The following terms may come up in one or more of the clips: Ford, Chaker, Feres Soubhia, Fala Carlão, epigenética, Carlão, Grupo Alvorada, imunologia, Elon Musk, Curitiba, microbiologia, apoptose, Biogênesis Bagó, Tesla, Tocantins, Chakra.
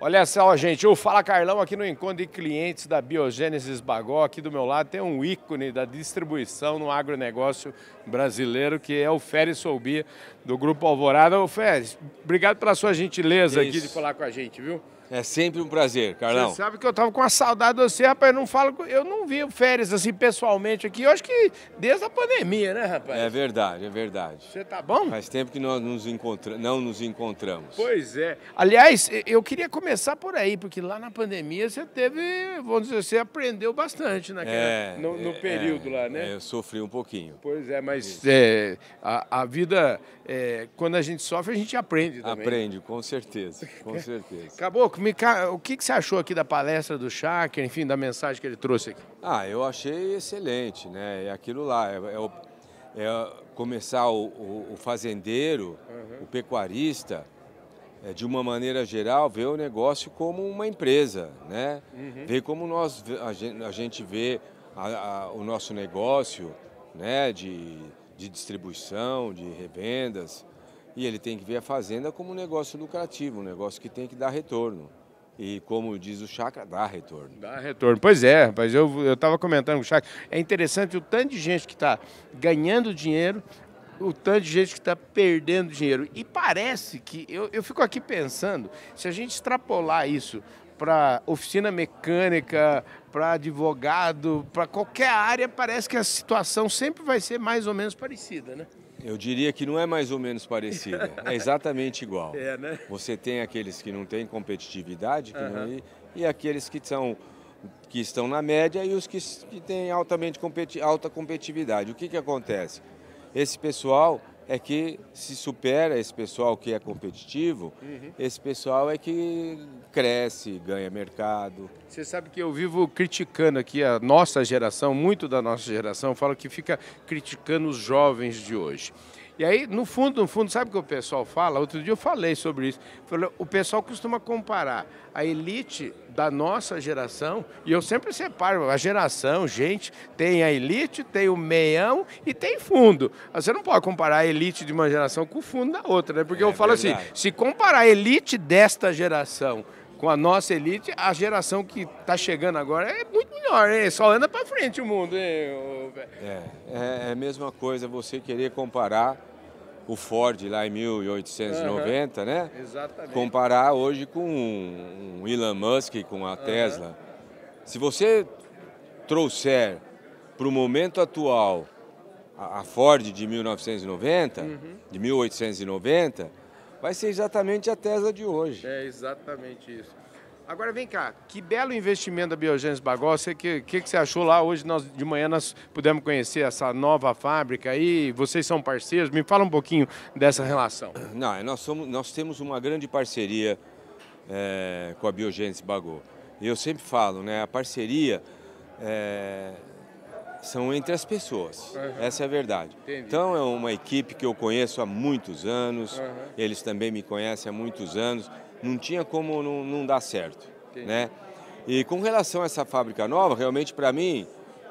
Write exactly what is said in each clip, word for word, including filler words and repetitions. Olha só, gente, o Fala Carlão aqui no Encontro de Clientes da Biogênesis Bagó. Aqui do meu lado tem um ícone da distribuição no agronegócio brasileiro, que é o Feres Soubhia, do Grupo Alvorada. Ô, Feres, obrigado pela sua gentileza Isso. aqui de falar com a gente, viu? É sempre um prazer, Carlão. Você sabe que eu tava com uma saudade de você, rapaz. Eu não falo, eu não vi o Feres assim pessoalmente aqui, eu acho que desde a pandemia, né, rapaz? É verdade, é verdade. Você tá bom? Faz tempo que nós nos encontra... não nos encontramos. Pois é. Aliás, eu queria começar por aí, porque lá na pandemia você teve, vamos dizer, você aprendeu bastante naquela, é, no, no período é, lá, né? É, eu sofri um pouquinho. Pois é, mas é, a, a vida, é, quando a gente sofre, a gente aprende também. Aprende, com certeza, com certeza. Acabou. O que você achou aqui da palestra do Chaker, enfim, da mensagem que ele trouxe aqui? Ah, eu achei excelente, né? É aquilo lá, é, é, é começar o, o, o fazendeiro, uhum. o pecuarista, é, de uma maneira geral, ver o negócio como uma empresa, né? Uhum. Ver como nós, a, gente, a gente vê a, a, o nosso negócio, né? De, de distribuição, de revendas. E ele tem que ver a fazenda como um negócio lucrativo, um negócio que tem que dar retorno. E como diz o Chakra, dá retorno. Dá retorno, pois é, rapaz. Eu estava comentando com o Chakra, é interessante o tanto de gente que está ganhando dinheiro, o tanto de gente que está perdendo dinheiro. E parece que, eu, eu fico aqui pensando, se a gente extrapolar isso para oficina mecânica, para advogado, para qualquer área, parece que a situação sempre vai ser mais ou menos parecida, né? Eu diria que não é mais ou menos parecida, é exatamente igual. É, né? Você tem aqueles que não têm competitividade que uhum. não, e aqueles que, são, que estão na média e os que, que têm altamente competi alta competitividade. O que, que acontece? Esse pessoal é que se supera, esse pessoal que é competitivo, uhum. esse pessoal é que cresce, ganha mercado. Você sabe que eu vivo criticando aqui a nossa geração, muito da nossa geração, falo que fica criticando os jovens de hoje. E aí, no fundo, no fundo, sabe o que o pessoal fala? Outro dia eu falei sobre isso. O pessoal costuma comparar a elite da nossa geração, e eu sempre separo a geração, gente, tem a elite, tem o meião e tem fundo. Você não pode comparar a elite de uma geração com o fundo da outra, né? Porque é, eu falo verdade. assim, se comparar a elite desta geração com a nossa elite, a geração que está chegando agora é muito melhor, hein? Só anda para frente o mundo. Hein? É, é a mesma coisa você querer comparar o Ford lá em mil oitocentos e noventa, uhum. né? Exatamente. Comparar hoje com um, um Elon Musk, com a uhum. Tesla. Se você trouxer para o momento atual a, a Ford de mil novecentos e noventa, uhum. de mil oitocentos e noventa, vai ser exatamente a Tesla de hoje. É exatamente isso. Agora vem cá, que belo investimento da Biogênesis Bagó. O que, que, que você achou lá? Hoje nós, de manhã nós pudemos conhecer essa nova fábrica aí. Vocês são parceiros? Me fala um pouquinho dessa relação. Não, nós, somos, nós temos uma grande parceria é, com a Biogênesis Bagó. Eu sempre falo, né? A parceria é, são entre as pessoas, uhum. essa é a verdade. Entendi. Então é uma equipe que eu conheço há muitos anos, uhum. eles também me conhecem há muitos anos, não tinha como não, não dar certo. Entendi. Né? E com relação a essa fábrica nova, realmente para mim,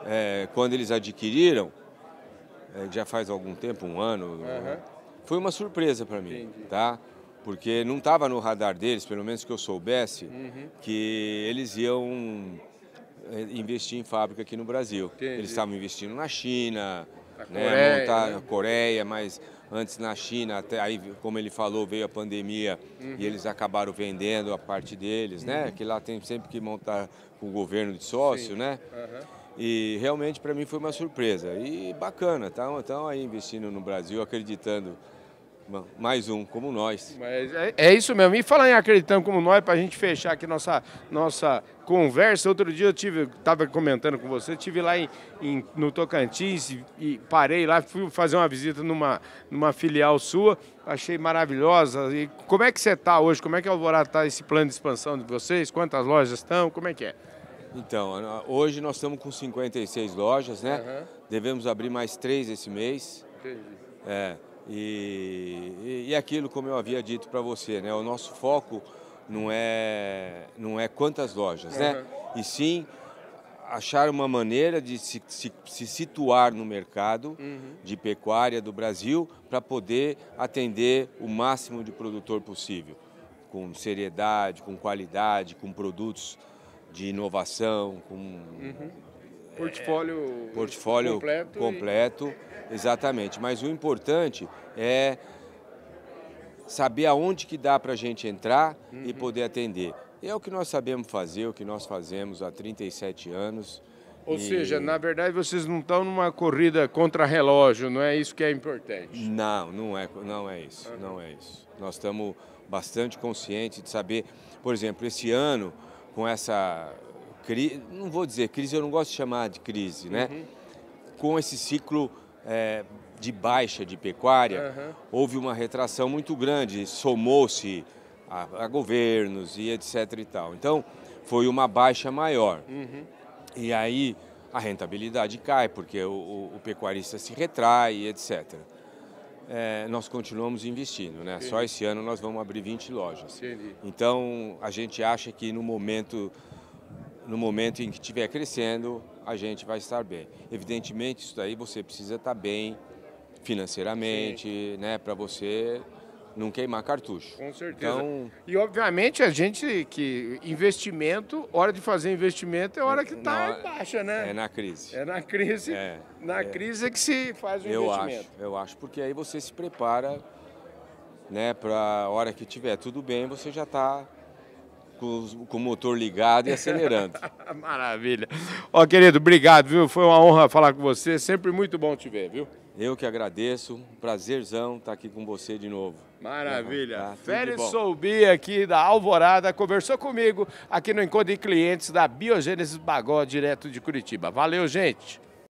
é, quando eles adquiriram, é, já faz algum tempo, um ano, uhum. foi uma surpresa para mim, Entendi. tá? Porque não estava no radar deles, pelo menos que eu soubesse, uhum. que eles iam investir em fábrica aqui no Brasil. Entendi. Eles estavam investindo na China, na né, Coreia, montar, né? na Coreia, mas antes na China, até aí, como ele falou, veio a pandemia uhum. e eles acabaram vendendo a parte deles, uhum. né? Que lá tem sempre que montar com o governo de sócio, Sim. né? Uhum. E realmente para mim foi uma surpresa. E bacana, estão aí investindo no Brasil, acreditando. Mais um, como nós. Mas é, é isso mesmo. E falando em acreditando como nós, para a gente fechar aqui nossa, nossa conversa, outro dia eu tive, estava comentando com você, estive lá em, em, no Tocantins e, e parei lá, fui fazer uma visita numa, numa filial sua, achei maravilhosa. E como é que você está hoje? Como é que Alvorada está esse plano de expansão de vocês? Quantas lojas estão? Como é que é? Então, hoje nós estamos com cinquenta e seis lojas, né? Uhum. Devemos abrir mais três esse mês. Entendi. É. E, e, e aquilo, como eu havia dito para você, né? O nosso foco não é, não é quantas lojas, uhum. né? E sim achar uma maneira de se, se, se situar no mercado uhum. de pecuária do Brasil para poder atender o máximo de produtor possível. com seriedade, com qualidade, com produtos de inovação, com... Uhum. Portfólio, é, portfólio completo, completo e... exatamente. Mas o importante é saber aonde que dá para a gente entrar, uhum, e poder atender. É o que nós sabemos fazer, o que nós fazemos há trinta e sete anos. Ou e... seja, na verdade vocês não estão numa corrida contra relógio, não é isso que é importante? Não, não é, não é isso, uhum, não é isso. Nós estamos bastante conscientes de saber, por exemplo, esse ano com essa... Não vou dizer crise, eu não gosto de chamar de crise, né? Uhum. Com esse ciclo é, de baixa de pecuária, uhum, houve uma retração muito grande, somou-se a, a governos e etc e tal. Então, foi uma baixa maior. Uhum. E aí a rentabilidade cai, porque o, o, o pecuarista se retrai e etcétera. É, nós continuamos investindo, né? Entendi. Só esse ano nós vamos abrir vinte lojas. Entendi. Então, a gente acha que no momento... No momento em que estiver crescendo, a gente vai estar bem. Evidentemente, isso daí você precisa estar bem financeiramente, sim, né, para você não queimar cartucho. Com certeza. Então, e, obviamente, a gente que investimento, hora de fazer investimento é hora que está baixa, né? É na crise. É na crise, é, na é, crise é que se faz o eu investimento. Acho, eu acho, porque aí você se prepara, né, para a hora que tiver tudo bem, você já está... com o motor ligado e acelerando. Maravilha. Ó, querido, obrigado, viu? Foi uma honra falar com você, sempre muito bom te ver, viu? Eu que agradeço, prazerzão estar aqui com você de novo. Maravilha. Tá, Feres Soubhia aqui da Alvorada conversou comigo aqui no Encontro de Clientes da Biogênesis Bagó, direto de Curitiba. Valeu, gente.